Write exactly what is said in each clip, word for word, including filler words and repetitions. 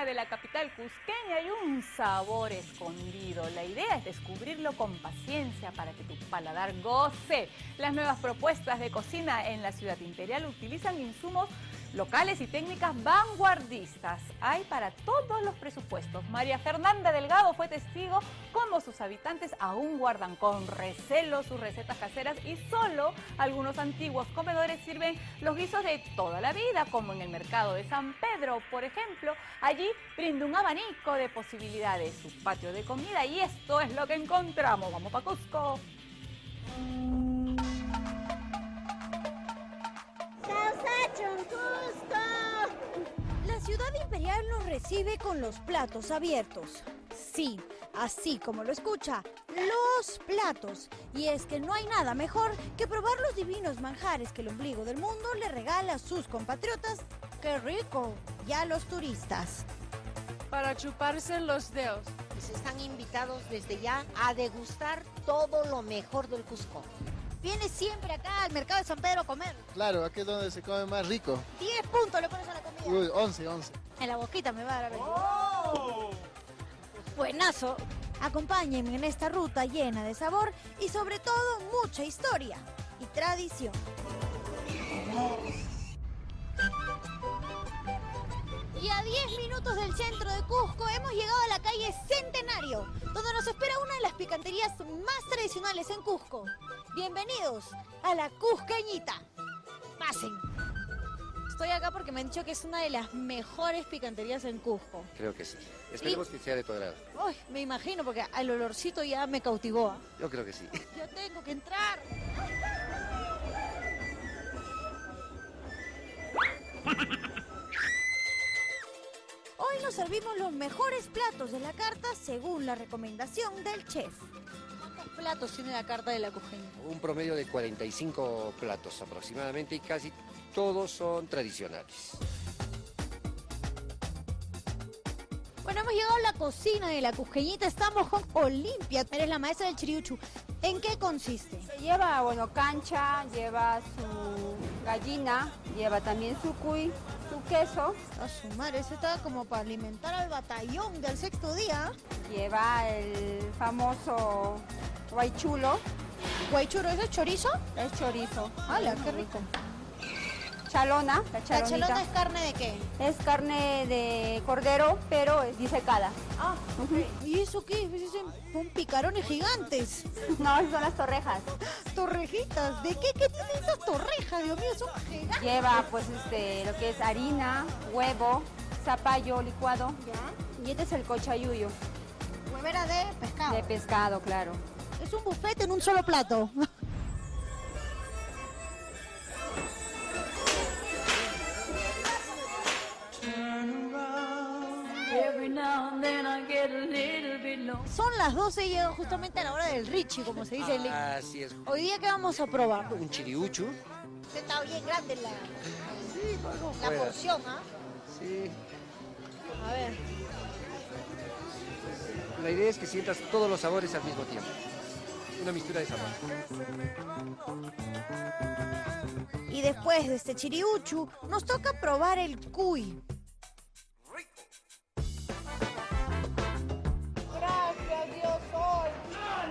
típica de la capital cusqueña y un sabor escondido. La idea es descubrirlo con paciencia para que tu paladar goce. Las nuevas propuestas de cocina en la ciudad imperial utilizan insumos locales y técnicas vanguardistas. Hay para todos los presupuestos. María Fernanda Delgado fue testigo cómo sus habitantes aún guardan con recelo sus recetas caseras y solo algunos antiguos comedores sirven los guisos de toda la vida, como en el Mercado de San Pedro, por ejemplo. Allí brinda un abanico de posibilidades, su patio de comida, y esto es lo que encontramos. ¡Vamos pa' Cusco! La ciudad imperial nos recibe con los platos abiertos. Sí, así como lo escucha, los platos. Y es que no hay nada mejor que probar los divinos manjares que el ombligo del mundo le regala a sus compatriotas. ¡Qué rico! Y a los turistas. Para chuparse los dedos. Pues están invitados desde ya a degustar todo lo mejor del Cusco. Vienes siempre acá al Mercado de San Pedro a comer. Claro, aquí es donde se come más rico. diez puntos le pones a la comida. Uy, once, once. En la boquita me va a dar. ¡Oh! Buenazo. Acompáñenme en esta ruta llena de sabor y sobre todo mucha historia y tradición. Y a diez minutos del centro de Cusco hemos llegado a la calle Centenario, donde nos espera una de las picanterías más tradicionales en Cusco. Bienvenidos a la Cusqueñita. Pasen. Estoy acá porque me han dicho que es una de las mejores picanterías en Cusco. Creo que sí. Esperemos y... que sea de tu agrado. Uy, me imagino, porque el olorcito ya me cautivó. Yo creo que sí. Yo tengo que entrar. Hoy nos servimos los mejores platos de la carta según la recomendación del chef. ¿Cuántos platos tiene la carta de la Cusqueñita? Un promedio de cuarenta y cinco platos aproximadamente, y casi todos son tradicionales. Bueno, hemos llegado a la cocina de la Cusqueñita, estamos con Olimpia, eres la maestra del Chiriuchu. ¿En qué consiste? Lleva, bueno, cancha, lleva su gallina, lleva también su cuy, su queso. A su madre, eso estaba como para alimentar al batallón del sexto día. Lleva el famoso huaychulo. ¿Huaychulo? ¿Eso es chorizo? Es chorizo. ¡Hala, qué rico! Chalona, la chalonita. ¿La chalona es carne de qué? Es carne de cordero, pero es disecada. Ah, uh-huh. ¿Y eso qué? Son picarones gigantes. No, son las torrejas. ¿Torrejitas? ¿De qué? ¿Qué tienen esas torrejas? Dios mío, son gigantes. Lleva, pues, este, lo que es harina, huevo, zapallo licuado. ¿Ya? Y este es el cochayuyo. ¿Huevera de pescado? De pescado, claro. Es un buffet en un solo plato. Son las doce y llegan justamente a la hora del Richie, como se dice. Ah, así es. Hoy día, ¿qué vamos a probar? Un chiriuchu. Usted está bien grande la, sí, no, no la porción, ¿ah? ¿Eh? Sí. A ver. La idea es que sientas todos los sabores al mismo tiempo. Una mistura de sabores. Y después de este chiriuchu, nos toca probar el cuy.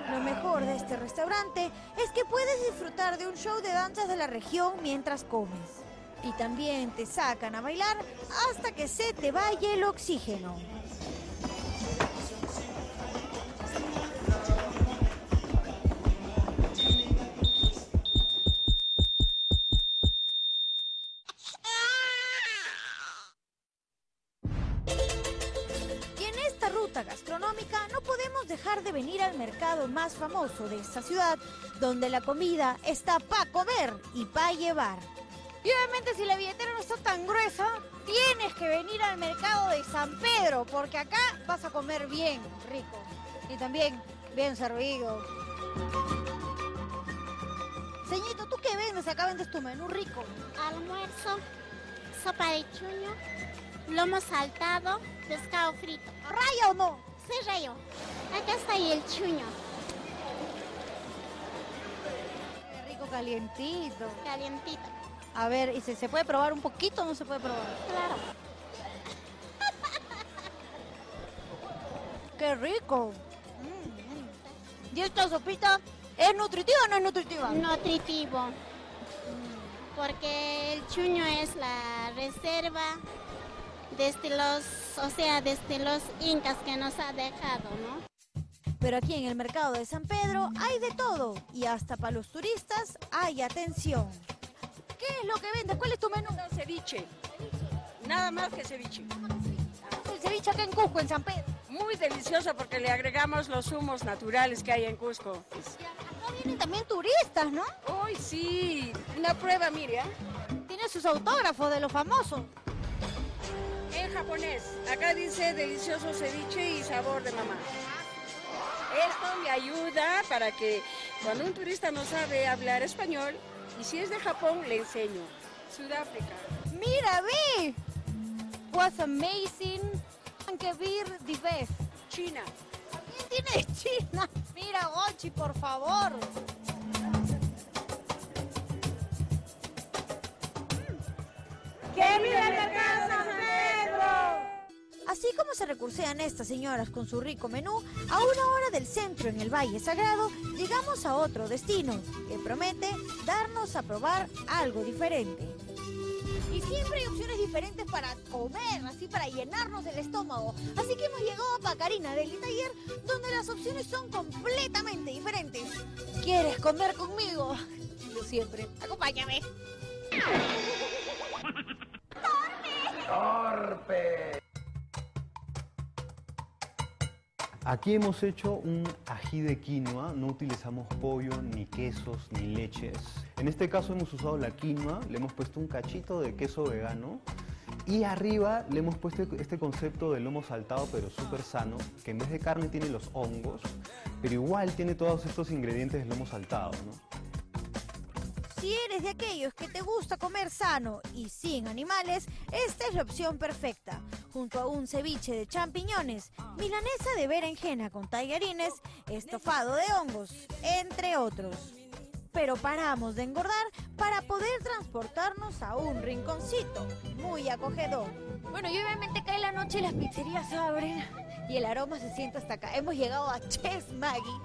Lo mejor de este restaurante es que puedes disfrutar de un show de danzas de la región mientras comes. Y también te sacan a bailar hasta que se te vaya el oxígeno. Gastronómica, no podemos dejar de venir al mercado más famoso de esta ciudad, donde la comida está para comer y para llevar. Y obviamente, si la billetera no está tan gruesa, tienes que venir al Mercado de San Pedro, porque acá vas a comer bien rico y también bien servido. Señorito, ¿tú qué vendes? Acá vendes tu menú rico. Almuerzo, sopa de chuño, lomo saltado, pescado frito. ¿Rayo o no? Sí, rayo. Acá está el chuño. Qué rico, calientito. Calientito. A ver, ¿y si se puede probar un poquito o no se puede probar? Claro. ¡Qué rico! Mm. ¿Y esta sopita es nutritiva o no es nutritiva? Nutritivo. Mm. Porque el chuño es la reserva desde los, o sea, desde los incas que nos ha dejado, ¿no? Pero aquí en el mercado de San Pedro hay de todo y hasta para los turistas hay atención. ¿Qué es lo que vendes? ¿Cuál es tu menú? No, ceviche. Nada más que ceviche. El ceviche acá en Cusco, en San Pedro. Muy delicioso porque le agregamos los zumos naturales que hay en Cusco. Acá vienen también turistas, ¿no? Hoy oh, sí. Una prueba, mire. Tiene sus autógrafos de los famosos. En japonés. Acá dice delicioso ceviche y sabor de mamá. Esto me ayuda para que cuando un turista no sabe hablar español, y si es de Japón, le enseño. Sudáfrica. Mira, ve. Was amazing. Que vir divés. China. También tiene China. Mira, Ochi, por favor. ¡Que viva el mercado San Pedro! Así como se recursean estas señoras con su rico menú, a una hora del centro en el Valle Sagrado, llegamos a otro destino que promete darnos a probar algo diferente. Y siempre hay opciones diferentes para comer, así para llenarnos el estómago. Así que hemos llegado a Pacarina del Taller, donde las opciones son completamente diferentes. ¿Quieres comer conmigo? Yo siempre. Acompáñame. ¡Torpe! ¡Torpe! Aquí hemos hecho un ají de quinoa, no utilizamos pollo, ni quesos, ni leches. En este caso hemos usado la quinoa, le hemos puesto un cachito de queso vegano y arriba le hemos puesto este concepto de lomo saltado pero súper sano, que en vez de carne tiene los hongos, pero igual tiene todos estos ingredientes del lomo saltado, ¿no? Si eres de aquellos que te gusta comer sano y sin animales, esta es la opción perfecta. Junto a un ceviche de champiñones, milanesa de berenjena con tallarines, estofado de hongos, entre otros. Pero paramos de engordar para poder transportarnos a un rinconcito muy acogedor. Bueno, y obviamente cae la noche y las pizzerías abren y el aroma se siente hasta acá. Hemos llegado a Chez Maggy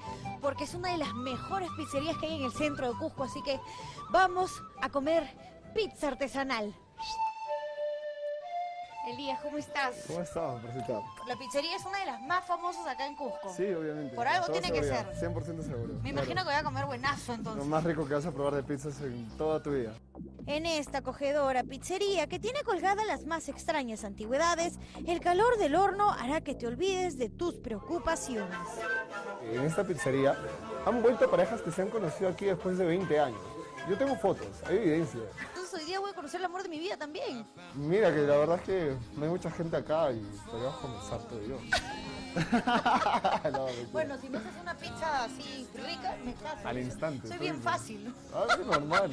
porque es una de las mejores pizzerías que hay en el centro de Cusco, así que vamos a comer pizza artesanal. Elías, ¿cómo estás? ¿Cómo estás? Presentado. La pizzería es una de las más famosas acá en Cusco. Sí, obviamente. Por algo tiene que ser. cien por ciento seguro. Me imagino que voy a comer buenazo entonces. Lo más rico que vas a probar de pizzas en toda tu vida. En esta acogedora pizzería que tiene colgadas las más extrañas antigüedades, el calor del horno hará que te olvides de tus preocupaciones. En esta pizzería han vuelto parejas que se han conocido aquí después de veinte años. Yo tengo fotos, hay evidencia. Entonces hoy día voy a conocer el amor de mi vida también. Mira, que la verdad es que no hay mucha gente acá y podríamos comenzar todo yo. No, bueno, si me haces una pizza así rica, me caso. Al instante. Soy bien fácil. Ah, es normal.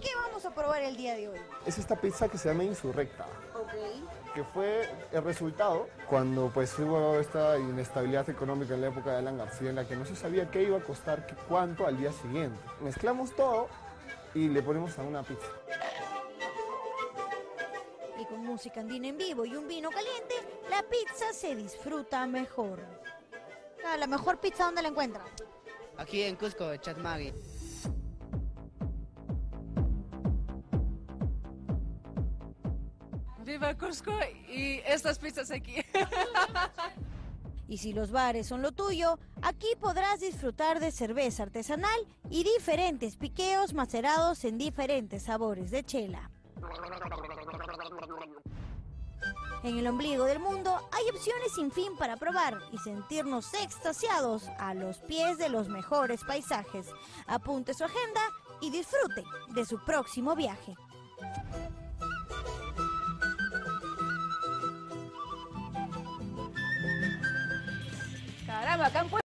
¿Qué vamos a probar el día de hoy? Es esta pizza que se llama Insurrecta. Ok. Que fue el resultado cuando pues hubo esta inestabilidad económica en la época de Alan García, en la que no se sabía qué iba a costar, qué, cuánto al día siguiente. Mezclamos todo y le ponemos a una pizza. Y con música andina en vivo y un vino caliente, la pizza se disfruta mejor. Ah, la mejor pizza, ¿dónde la encuentran? Aquí en Cusco, Chez Maggy. ¡Viva Cusco y estas pizzas aquí! Y si los bares son lo tuyo, aquí podrás disfrutar de cerveza artesanal y diferentes piqueos macerados en diferentes sabores de chela. En el ombligo del mundo hay opciones sin fin para probar y sentirnos extasiados a los pies de los mejores paisajes. Apunte su agenda y disfrute de su próximo viaje. Caramba, acá en